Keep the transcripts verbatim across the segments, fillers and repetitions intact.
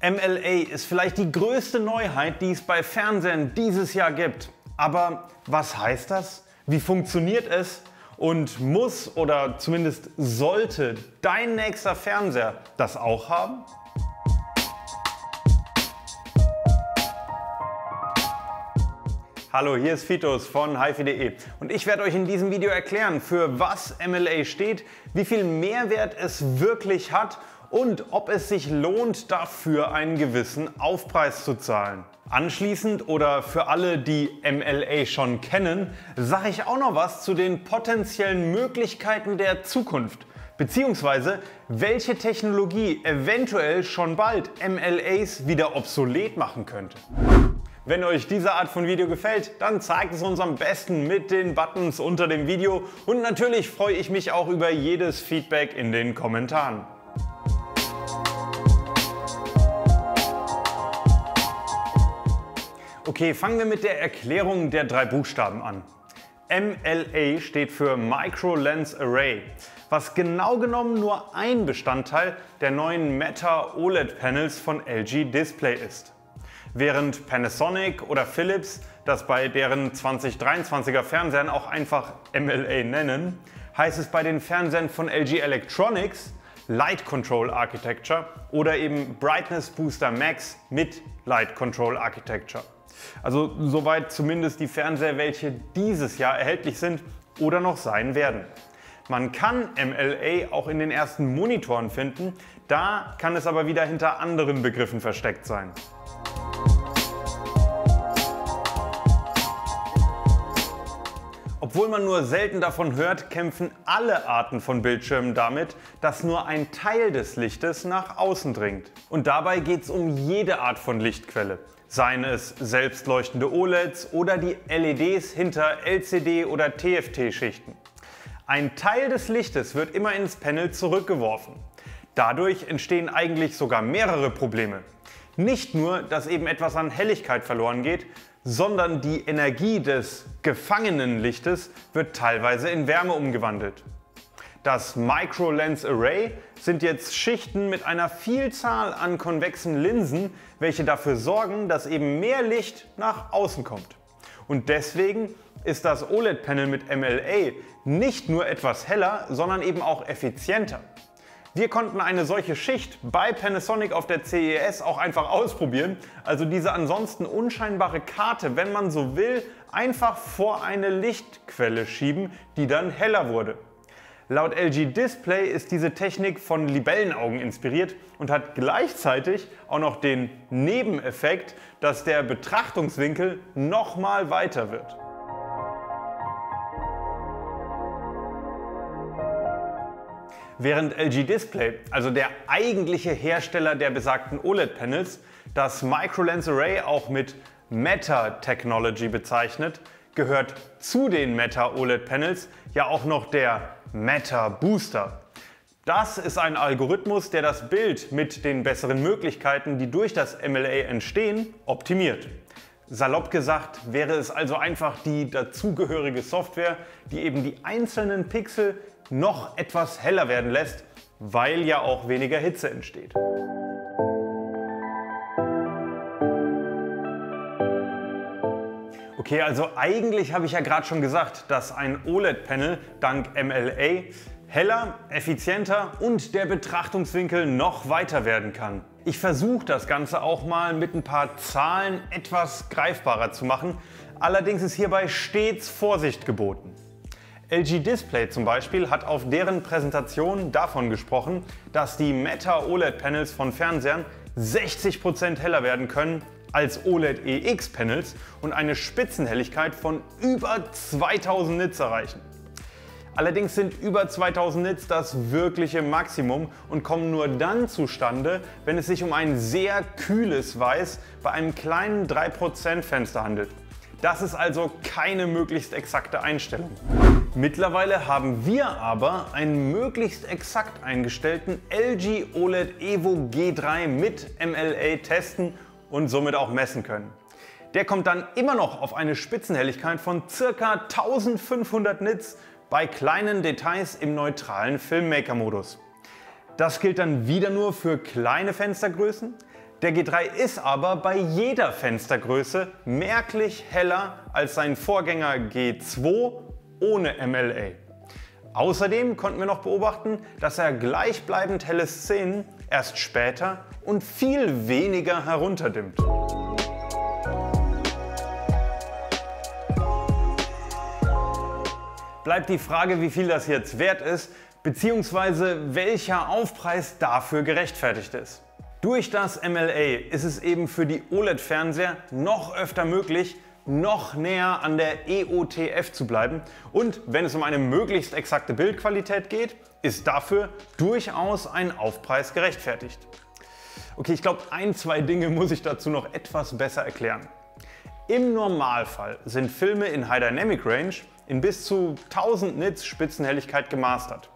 M L A ist vielleicht die größte Neuheit, die es bei Fernsehern dieses Jahr gibt. Aber was heißt das? Wie funktioniert es? Und muss oder zumindest sollte dein nächster Fernseher das auch haben? Hallo, hier ist Fitos von HiFi.de und ich werde euch in diesem Video erklären, für was M L A steht, wie viel Mehrwert es wirklich hat und ob es sich lohnt, dafür einen gewissen Aufpreis zu zahlen. Anschließend oder für alle, die M L A schon kennen, sage ich auch noch was zu den potenziellen Möglichkeiten der Zukunft, beziehungsweise welche Technologie eventuell schon bald M L As wieder obsolet machen könnte. Wenn euch diese Art von Video gefällt, dann zeigt es uns am besten mit den Buttons unter dem Video und natürlich freue ich mich auch über jedes Feedback in den Kommentaren. Okay, fangen wir mit der Erklärung der drei Buchstaben an. M L A steht für Micro Lens Array, was genau genommen nur ein Bestandteil der neuen Meta O L E D Panels von L G Display ist. Während Panasonic oder Philips das bei deren zwanzig dreiundzwanziger Fernsehern auch einfach M L A nennen, heißt es bei den Fernsehern von L G Electronics Light Control Architecture oder eben Brightness Booster Max mit Light Control Architecture. Also soweit zumindest die Fernseher, welche dieses Jahr erhältlich sind oder noch sein werden. Man kann M L A auch in den ersten Monitoren finden, da kann es aber wieder hinter anderen Begriffen versteckt sein. Obwohl man nur selten davon hört, kämpfen alle Arten von Bildschirmen damit, dass nur ein Teil des Lichtes nach außen dringt. Und dabei geht es um jede Art von Lichtquelle. Seien es selbstleuchtende O L E Ds oder die L E Ds hinter L C D oder T F T-Schichten. Ein Teil des Lichtes wird immer ins Panel zurückgeworfen. Dadurch entstehen eigentlich sogar mehrere Probleme. Nicht nur, dass eben etwas an Helligkeit verloren geht, sondern die Energie des gefangenen Lichtes wird teilweise in Wärme umgewandelt. Das Micro Lens Array sind jetzt Schichten mit einer Vielzahl an konvexen Linsen, welche dafür sorgen, dass eben mehr Licht nach außen kommt. Und deswegen ist das O L E D-Panel mit M L A nicht nur etwas heller, sondern eben auch effizienter. Wir konnten eine solche Schicht bei Panasonic auf der C E S auch einfach ausprobieren, also diese ansonsten unscheinbare Karte, wenn man so will, einfach vor eine Lichtquelle schieben, die dann heller wurde. Laut L G Display ist diese Technik von Libellenaugen inspiriert und hat gleichzeitig auch noch den Nebeneffekt, dass der Betrachtungswinkel nochmal weiter wird. Während L G Display, also der eigentliche Hersteller der besagten O L E D-Panels, das Micro Lens Array auch mit Meta-Technology bezeichnet, gehört zu den Meta O L E D-Panels ja auch noch der Meta-Booster. Das ist ein Algorithmus, der das Bild mit den besseren Möglichkeiten, die durch das M L A entstehen, optimiert. Salopp gesagt wäre es also einfach die dazugehörige Software, die eben die einzelnen Pixel noch etwas heller werden lässt, weil ja auch weniger Hitze entsteht. Okay, also eigentlich habe ich ja gerade schon gesagt, dass ein O L E D-Panel dank M L A heller, effizienter und der Betrachtungswinkel noch weiter werden kann. Ich versuche das Ganze auch mal mit ein paar Zahlen etwas greifbarer zu machen, allerdings ist hierbei stets Vorsicht geboten. L G Display zum Beispiel hat auf deren Präsentation davon gesprochen, dass die Meta O L E D-Panels von Fernsehern sechzig Prozent heller werden können als O L E D E X-Panels und eine Spitzenhelligkeit von über zweitausend Nits erreichen. Allerdings sind über zweitausend Nits das wirkliche Maximum und kommen nur dann zustande, wenn es sich um ein sehr kühles Weiß bei einem kleinen drei Prozent Fenster handelt. Das ist also keine möglichst exakte Einstellung. Mittlerweile haben wir aber einen möglichst exakt eingestellten L G O L E D Evo G drei mit M L A testen und somit auch messen können. Der kommt dann immer noch auf eine Spitzenhelligkeit von ca. eintausendfünfhundert Nits bei kleinen Details im neutralen Filmmaker-Modus. Das gilt dann wieder nur für kleine Fenstergrößen, Der G drei ist aber bei jeder Fenstergröße merklich heller als sein Vorgänger G zwei ohne M L A. Außerdem konnten wir noch beobachten, dass er gleichbleibend helle Szenen erst später und viel weniger herunterdimmt. Bleibt die Frage, wie viel das jetzt wert ist, beziehungsweise welcher Aufpreis dafür gerechtfertigt ist. Durch das M L A ist es eben für die O L E D-Fernseher noch öfter möglich, noch näher an der E O T F zu bleiben, und wenn es um eine möglichst exakte Bildqualität geht, ist dafür durchaus ein Aufpreis gerechtfertigt. Okay, ich glaube, ein, zwei Dinge muss ich dazu noch etwas besser erklären. Im Normalfall sind Filme in High Dynamic Range in bis zu tausend Nits Spitzenhelligkeit gemastert.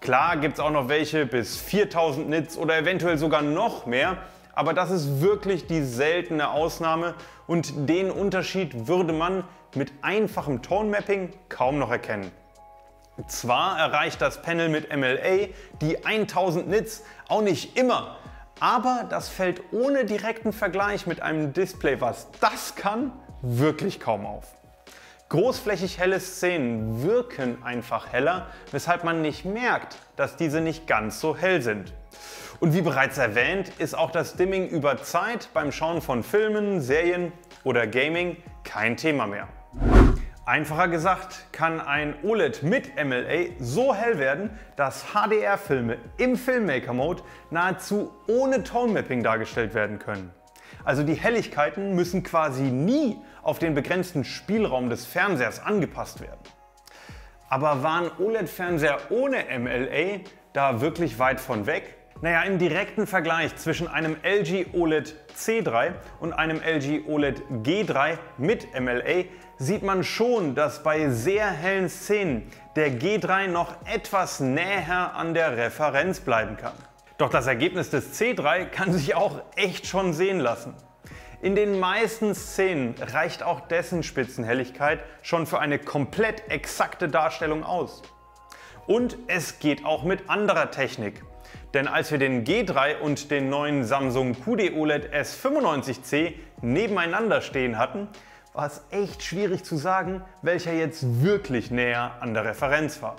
Klar gibt es auch noch welche bis viertausend Nits oder eventuell sogar noch mehr, aber das ist wirklich die seltene Ausnahme und den Unterschied würde man mit einfachem Tone-Mapping kaum noch erkennen. Zwar erreicht das Panel mit M L A die tausend Nits auch nicht immer, aber das fällt ohne direkten Vergleich mit einem Display, was das kann, wirklich kaum auf. Großflächig helle Szenen wirken einfach heller, weshalb man nicht merkt, dass diese nicht ganz so hell sind. Und wie bereits erwähnt, ist auch das Dimming über Zeit beim Schauen von Filmen, Serien oder Gaming kein Thema mehr. Einfacher gesagt, kann ein O L E D mit M L A so hell werden, dass H D R-Filme im Filmmaker-Mode nahezu ohne Tone-Mapping dargestellt werden können. Also die Helligkeiten müssen quasi nie auf den begrenzten Spielraum des Fernsehers angepasst werden. Aber waren O L E D-Fernseher ohne M L A da wirklich weit von weg? Naja, im direkten Vergleich zwischen einem L G O L E D C drei und einem L G O L E D G drei mit M L A sieht man schon, dass bei sehr hellen Szenen der G drei noch etwas näher an der Referenz bleiben kann. Doch das Ergebnis des C drei kann sich auch echt schon sehen lassen. In den meisten Szenen reicht auch dessen Spitzenhelligkeit schon für eine komplett exakte Darstellung aus. Und es geht auch mit anderer Technik. Denn als wir den G drei und den neuen Samsung Q D-OLED S fünfundneunzig C nebeneinander stehen hatten, war es echt schwierig zu sagen, welcher jetzt wirklich näher an der Referenz war.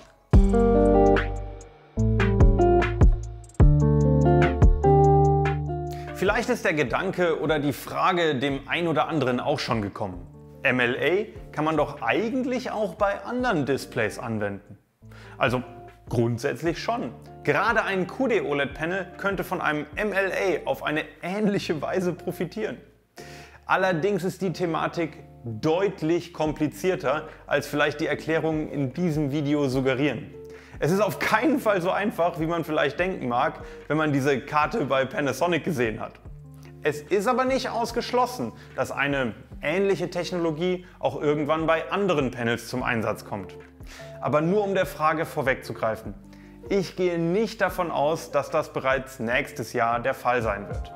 Vielleicht ist der Gedanke oder die Frage dem ein oder anderen auch schon gekommen. M L A kann man doch eigentlich auch bei anderen Displays anwenden. Also grundsätzlich schon. Gerade ein Q D-OLED-Panel könnte von einem M L A auf eine ähnliche Weise profitieren. Allerdings ist die Thematik deutlich komplizierter, als vielleicht die Erklärungen in diesem Video suggerieren. Es ist auf keinen Fall so einfach, wie man vielleicht denken mag, wenn man diese Karte bei Panasonic gesehen hat. Es ist aber nicht ausgeschlossen, dass eine ähnliche Technologie auch irgendwann bei anderen Panels zum Einsatz kommt. Aber nur um der Frage vorwegzugreifen: Ich gehe nicht davon aus, dass das bereits nächstes Jahr der Fall sein wird.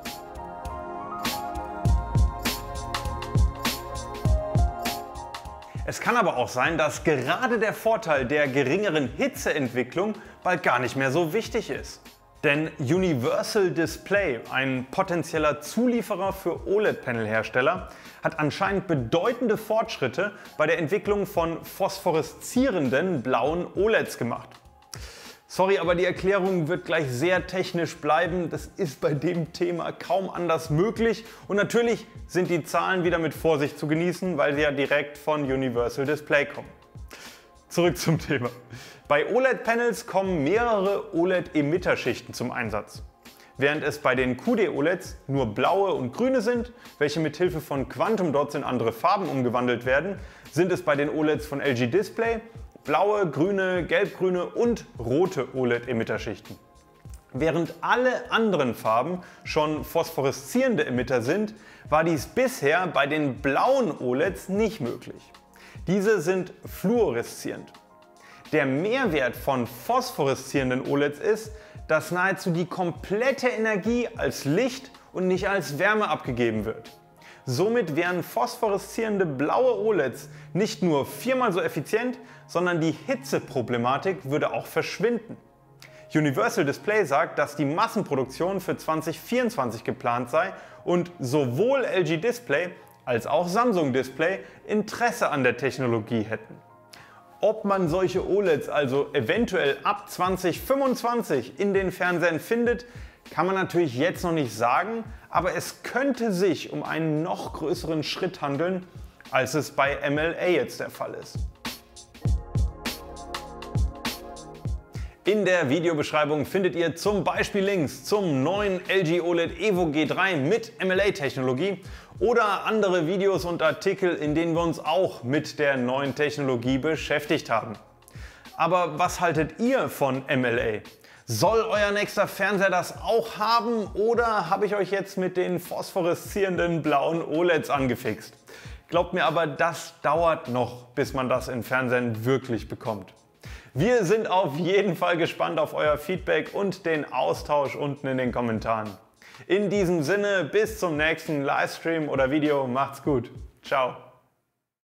Es kann aber auch sein, dass gerade der Vorteil der geringeren Hitzeentwicklung bald gar nicht mehr so wichtig ist. Denn Universal Display, ein potenzieller Zulieferer für O L E D-Panel-Hersteller, hat anscheinend bedeutende Fortschritte bei der Entwicklung von phosphoreszierenden blauen O L E Ds gemacht. Sorry, aber die Erklärung wird gleich sehr technisch bleiben. Das ist bei dem Thema kaum anders möglich. Und natürlich sind die Zahlen wieder mit Vorsicht zu genießen, weil sie ja direkt von Universal Display kommen. Zurück zum Thema. Bei O L E D-Panels kommen mehrere O L E D-Emitterschichten zum Einsatz. Während es bei den Q D-OLEDs nur blaue und grüne sind, welche mit Hilfe von Quantum Dots in andere Farben umgewandelt werden, sind es bei den O L E Ds von L G Display blaue, grüne, gelbgrüne und rote O L E D-Emitterschichten. Während alle anderen Farben schon phosphoreszierende Emitter sind, war dies bisher bei den blauen O L E Ds nicht möglich. Diese sind fluoreszierend. Der Mehrwert von phosphoreszierenden O L E Ds ist, dass nahezu die komplette Energie als Licht und nicht als Wärme abgegeben wird. Somit wären phosphoreszierende blaue O L E Ds nicht nur viermal so effizient, sondern die Hitzeproblematik würde auch verschwinden. Universal Display sagt, dass die Massenproduktion für zwanzig vierundzwanzig geplant sei und sowohl L G Display als auch Samsung Display Interesse an der Technologie hätten. Ob man solche OLEDs also eventuell ab zwanzig fünfundzwanzig in den Fernsehern findet, kann man natürlich jetzt noch nicht sagen, aber es könnte sich um einen noch größeren Schritt handeln, als es bei M L A jetzt der Fall ist. In der Videobeschreibung findet ihr zum Beispiel Links zum neuen L G OLED Evo G drei mit M L A-Technologie oder andere Videos und Artikel, in denen wir uns auch mit der neuen Technologie beschäftigt haben. Aber was haltet ihr von M L A? Soll euer nächster Fernseher das auch haben oder habe ich euch jetzt mit den phosphoreszierenden blauen OLEDs angefixt? Glaubt mir aber, das dauert noch, bis man das in Fernsehern wirklich bekommt. Wir sind auf jeden Fall gespannt auf euer Feedback und den Austausch unten in den Kommentaren. In diesem Sinne, bis zum nächsten Livestream oder Video, macht's gut. Ciao.